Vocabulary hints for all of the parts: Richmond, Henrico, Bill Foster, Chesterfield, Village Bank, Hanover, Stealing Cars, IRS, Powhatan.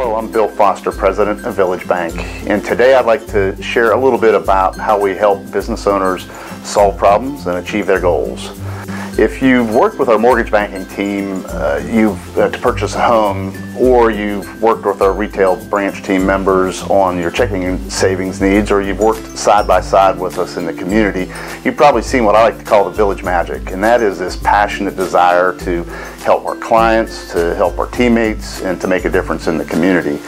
Hello, I'm Bill Foster, President of Village Bank, and today I'd like to share a little bit about how we help business owners solve problems and achieve their goals. If you've worked with our mortgage banking team to purchase a home, or you've worked with our retail branch team members on your checking and savings needs, or you've worked side by side with us in the community, you've probably seen what I like to call the village magic, and that is this passionate desire to help our clients, to help our teammates, and to make a difference in the community.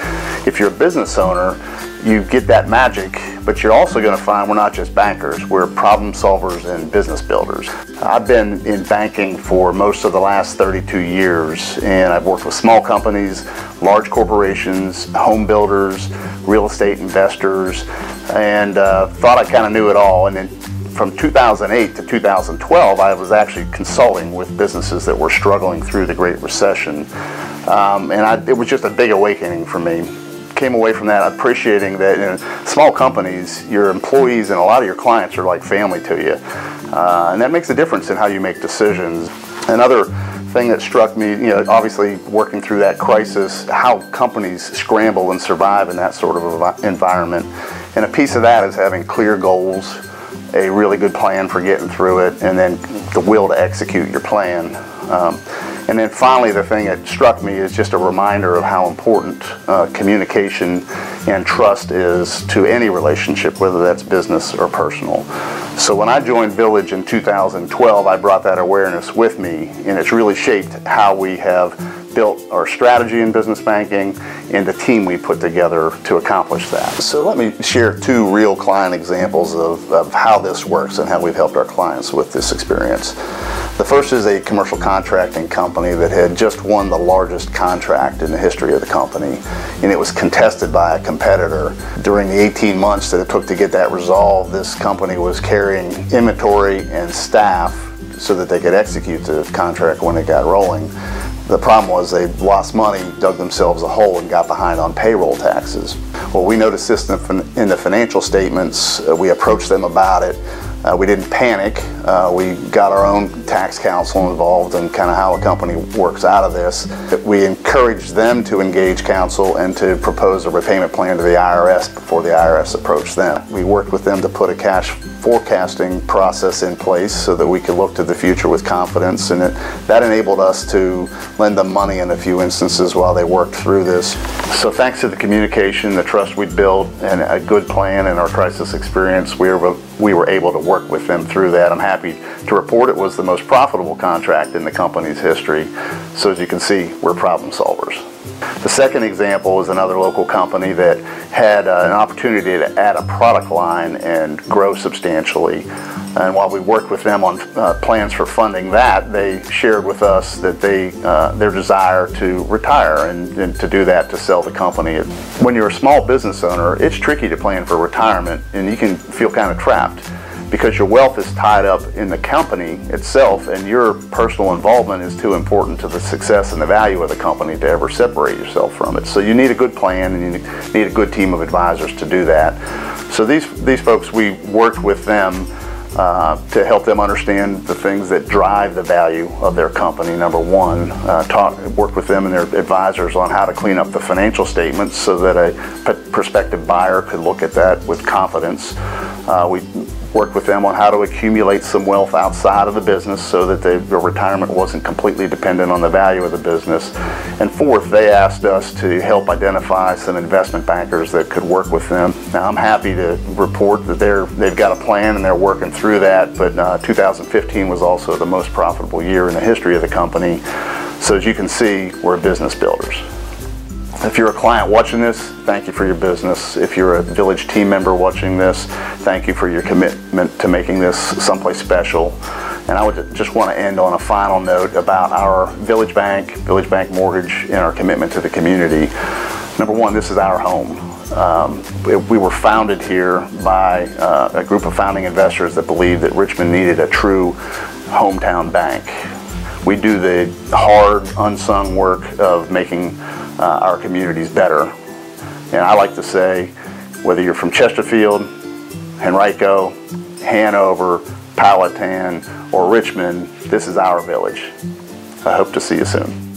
If you're a business owner, you get that magic, but you're also going to find we're not just bankers, we're problem solvers and business builders. I've been in banking for most of the last 32 years, and I've worked with small companies, large corporations, home builders, real estate investors, and thought I kind of knew it all. And then from 2008 to 2012, I was actually consulting with businesses that were struggling through the Great Recession, it was just a big awakening for me. Came away from that appreciating that in small companies, your employees and a lot of your clients are like family to you, and that makes a difference in how you make decisions. Another thing that struck me, obviously working through that crisis, how companies scramble and survive in that sort of environment, and a piece of that is having clear goals, a really good plan for getting through it, and then the will to execute your plan. And then finally, the thing that struck me is just a reminder of how important communication and trust is to any relationship, whether that's business or personal. So when I joined Village in 2012, I brought that awareness with me, and it's really shaped how we have built our strategy in business banking and the team we put together to accomplish that. So let me share two real client examples of how this works and how we've helped our clients with this experience. The first is a commercial contracting company that had just won the largest contract in the history of the company, and it was contested by a competitor. During the 18 months that it took to get that resolved, this company was carrying inventory and staff so that they could execute the contract when it got rolling. The problem was they lost money, dug themselves a hole, and got behind on payroll taxes. Well, we noticed this in the financial statements. We approached them about it. We didn't panic. We got our own tax counsel involved in kind of how a company works out of this. We encouraged them to engage counsel and to propose a repayment plan to the IRS before the IRS approached them. We worked with them to put a cash forecasting process in place so that we could look to the future with confidence, and that enabled us to lend them money in a few instances while they worked through this. So thanks to the communication, the trust we'd built, and a good plan and our crisis experience, we were able to work with them through that. I'm happy to report it was the most profitable contract in the company's history. So as you can see, we're problem solvers. The second example is another local company that had an opportunity to add a product line and grow substantially. And while we worked with them on plans for funding that, they shared with us that their desire to retire and to do that to sell the company. When you're a small business owner, it's tricky to plan for retirement, and you can feel kind of trapped, because your wealth is tied up in the company itself, and your personal involvement is too important to the success and the value of the company to ever separate yourself from it. So you need a good plan, and you need a good team of advisors to do that. So these folks, we worked with them to help them understand the things that drive the value of their company. Number one, work with them and their advisors on how to clean up the financial statements so that a prospective buyer could look at that with confidence. We worked with them on how to accumulate some wealth outside of the business so that their retirement wasn't completely dependent on the value of the business. And fourth, they asked us to help identify some investment bankers that could work with them. Now, I'm happy to report that they've got a plan and they're working through that, but 2015 was also the most profitable year in the history of the company. So as you can see, we're business builders. If you're a client watching this, thank you for your business. If you're a Village team member watching this, thank you for your commitment to making this someplace special. And I would just want to end on a final note about our Village Bank Mortgage, and our commitment to the community. Number one, this is our home. We were founded here by a group of founding investors that believed that Richmond needed a true hometown bank. We do the hard, unsung work of making our communities better. And I like to say, whether you're from Chesterfield, Henrico, Hanover, Powhatan, or Richmond, this is our village. I hope to see you soon.